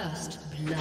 First blood.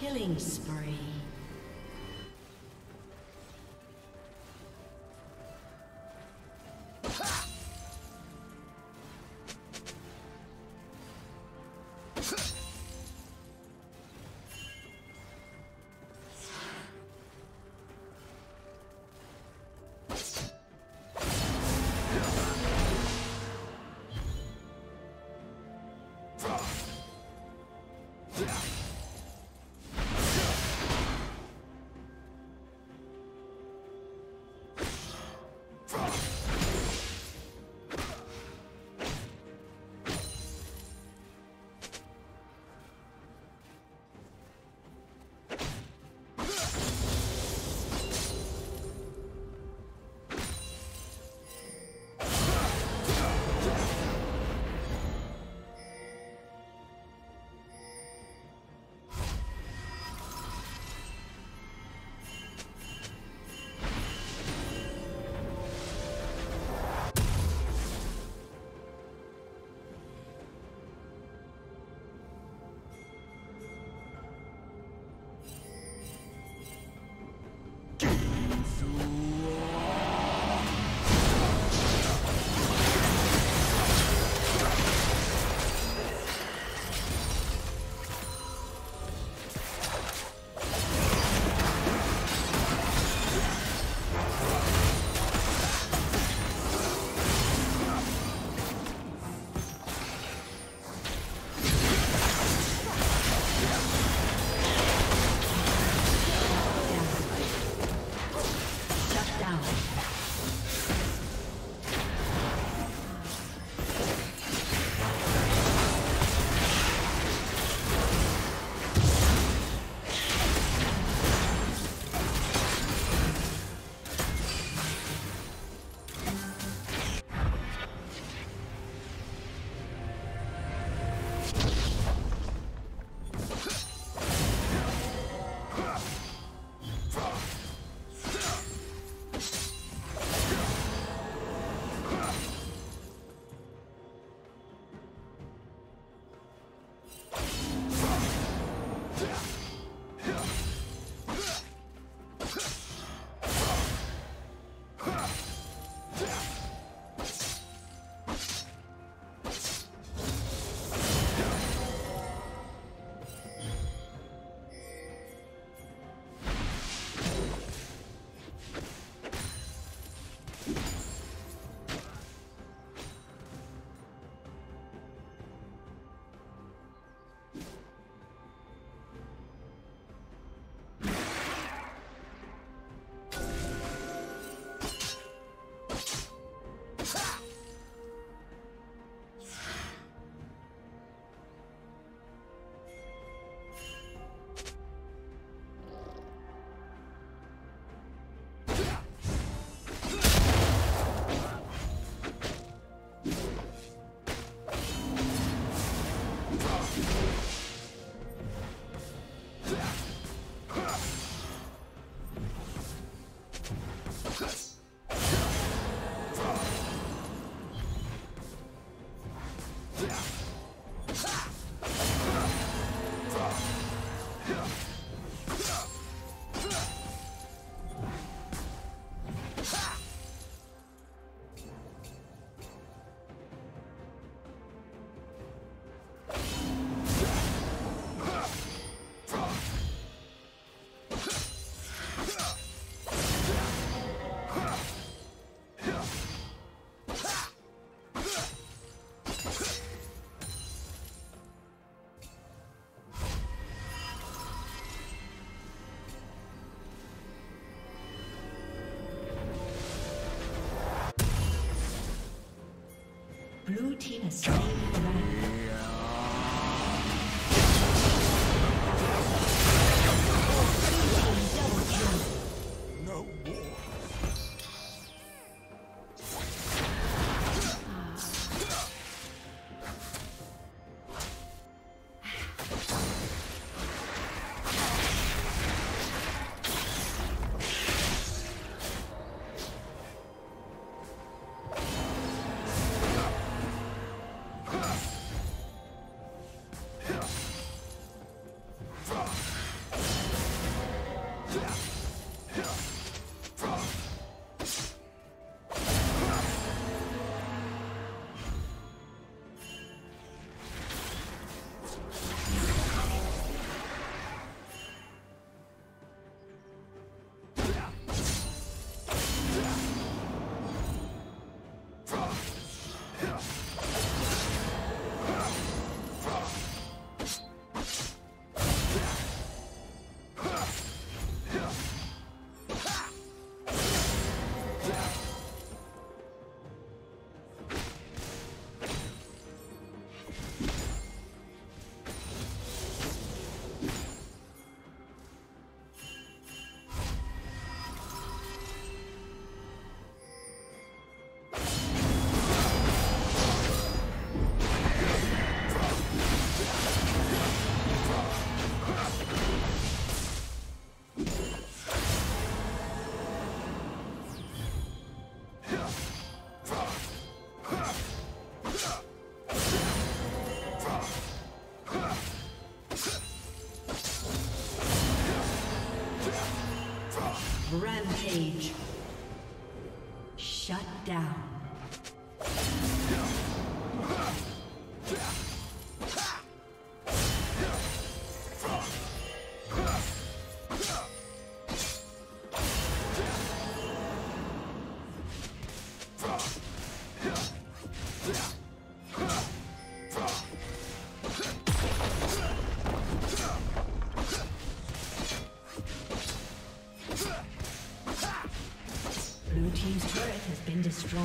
Killing spree. has slain the dragon. Rampage. Shut down. Destroyed.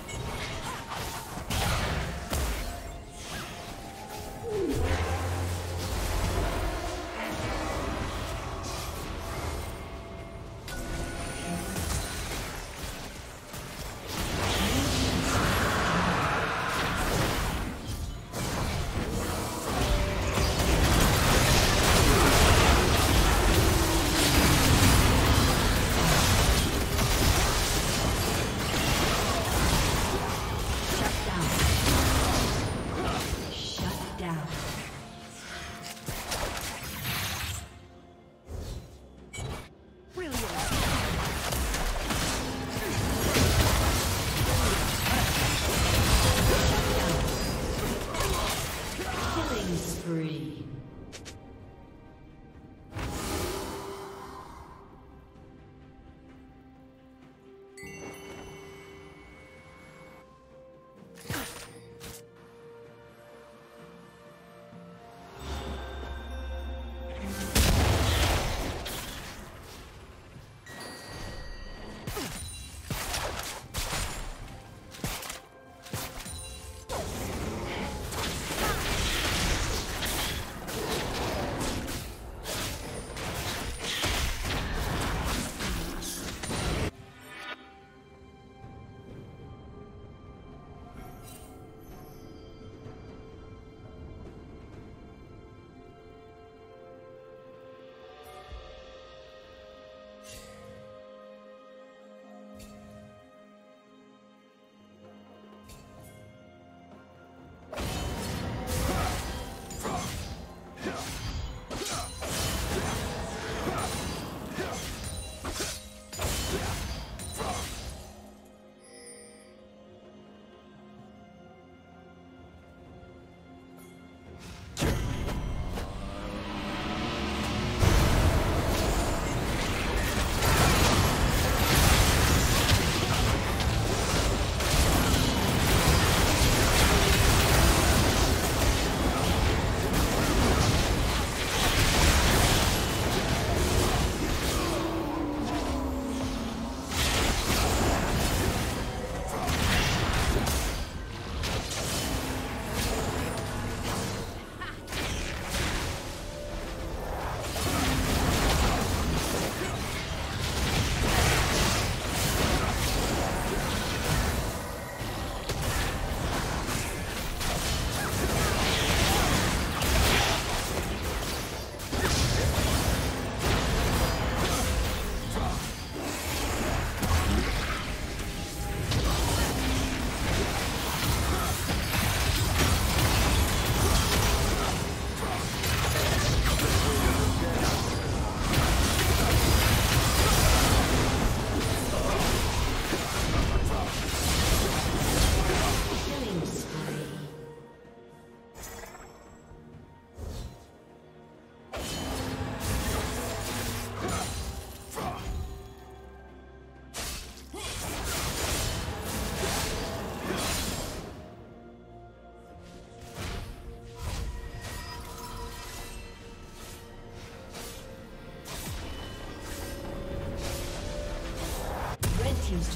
His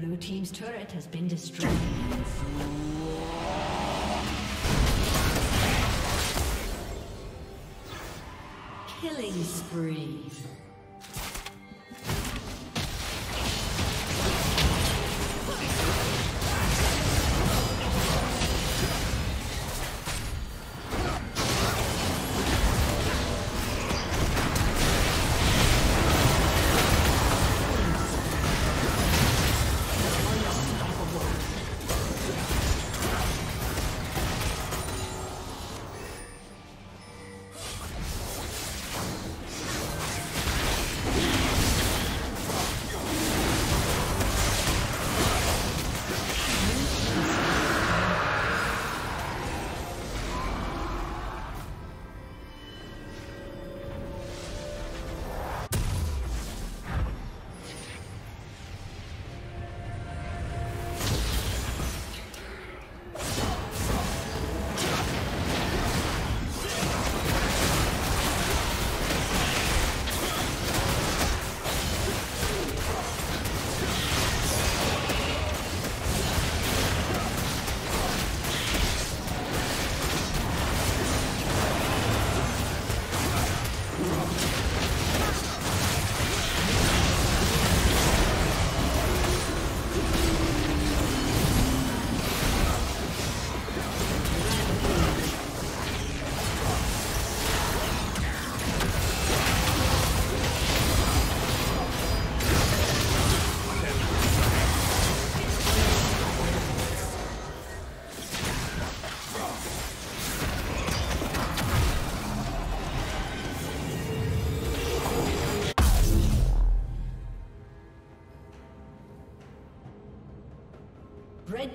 Blue team's turret has been destroyed. Killing spree. Red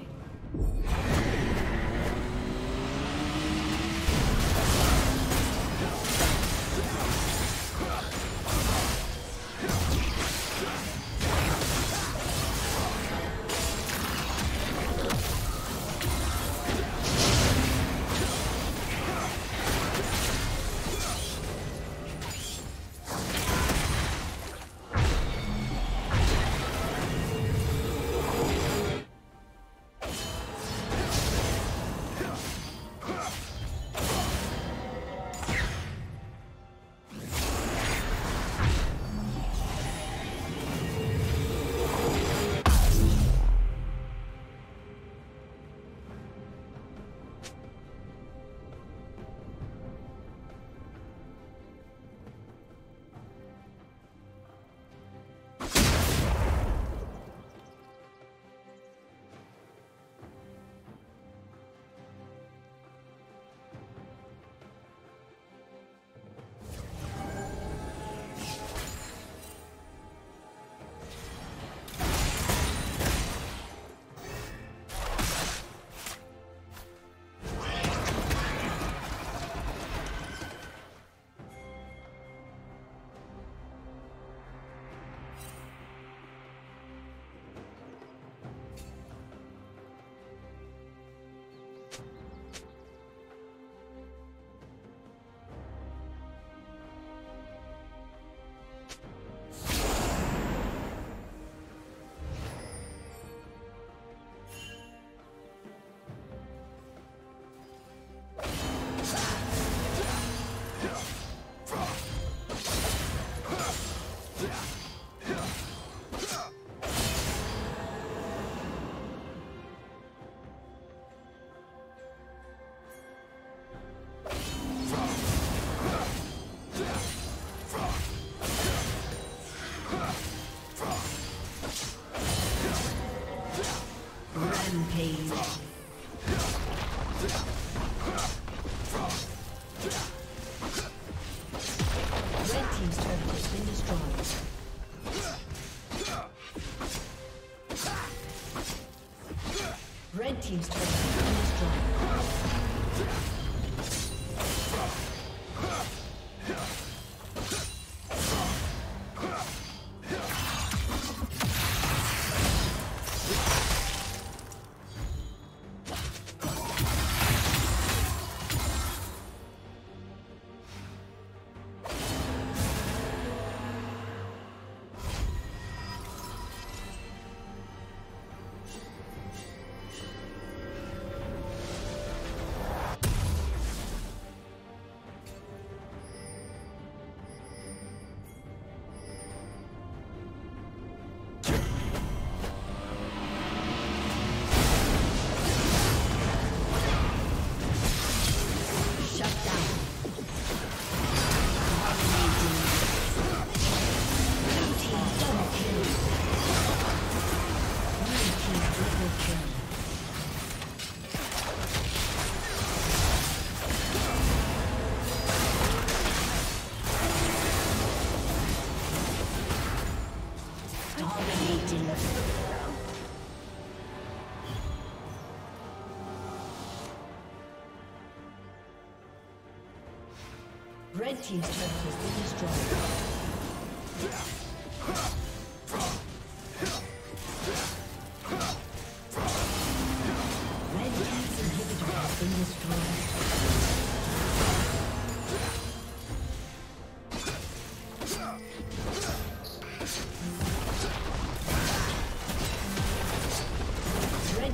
Team's turret has been destroyed. ridiculous. Red team's turret has been destroyed. Red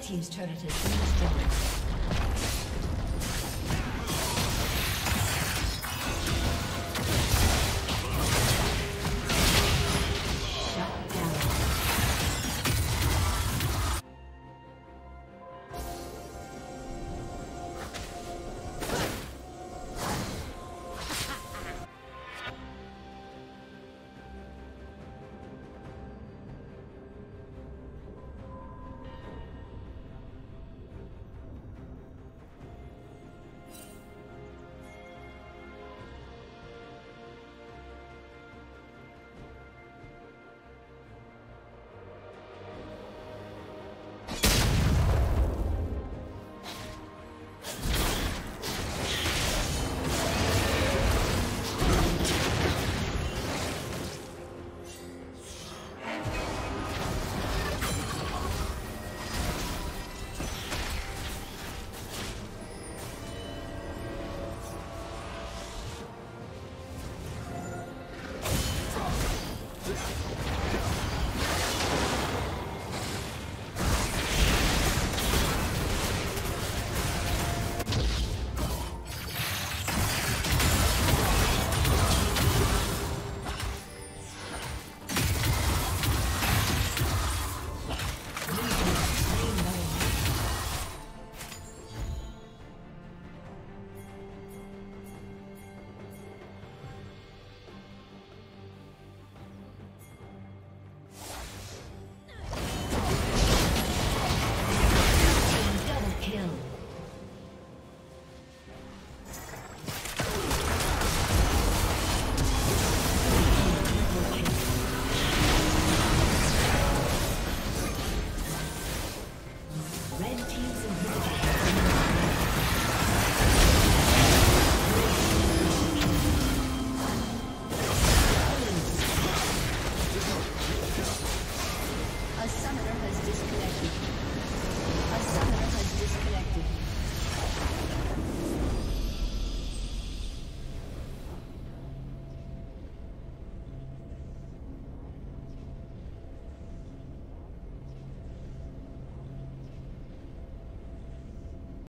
Team's turret has been destroyed.